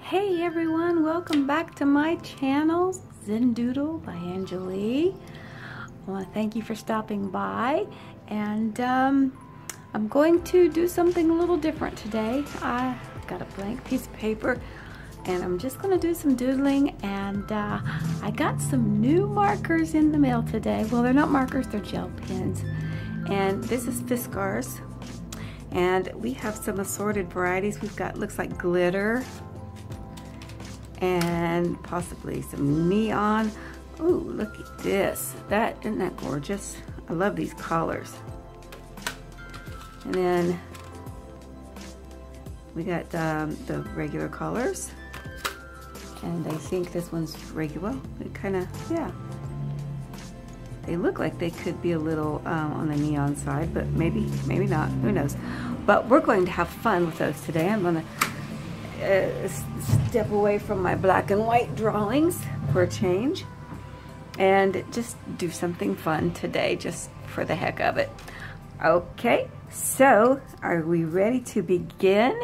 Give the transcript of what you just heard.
Hey everyone, welcome back to my channel, Zen Doodle by Anjolie. I want to thank you for stopping by, and I'm going to do something a little different today. I got a blank piece of paper and I'm just going to do some doodling, and I got some new markers in the mail today. Well, they're not markers, they're gel pens, and this is Fiskars, and we have some assorted varieties. We've got, looks like glitter, and possibly some neon. Oh, look at this. Isn't that gorgeous? I love these collars. And then we got the regular collars. And I think this one's regular. It kind of, yeah. They look like they could be a little on the neon side, but maybe not, who knows. But we're going to have fun with those today. I'm gonna step away from my black and white drawings for a change and just do something fun today, just for the heck of it. Okay, so are we ready to begin?